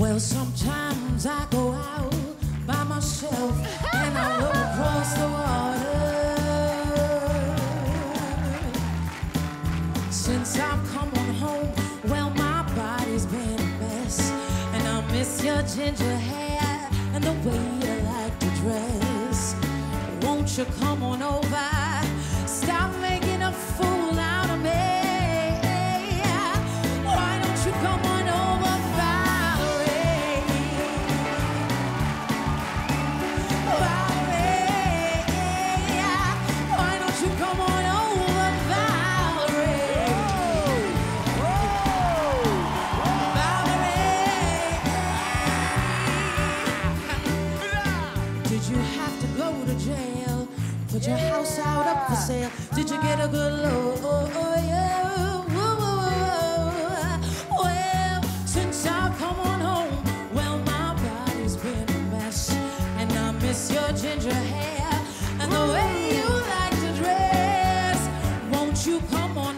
Well, sometimes I go out by myself and I look across the water. Since I've come on home, well, my body's been a mess, and I miss your ginger hair and the way you like to dress. Won't you come on over? Stop making a fool out of me. Put your house out up for sale. Did you get a good load? Oh, yeah. Well, since I've come on home, well, my body's been a mess, and I miss your ginger hair and the way you like to dress. Won't you come on?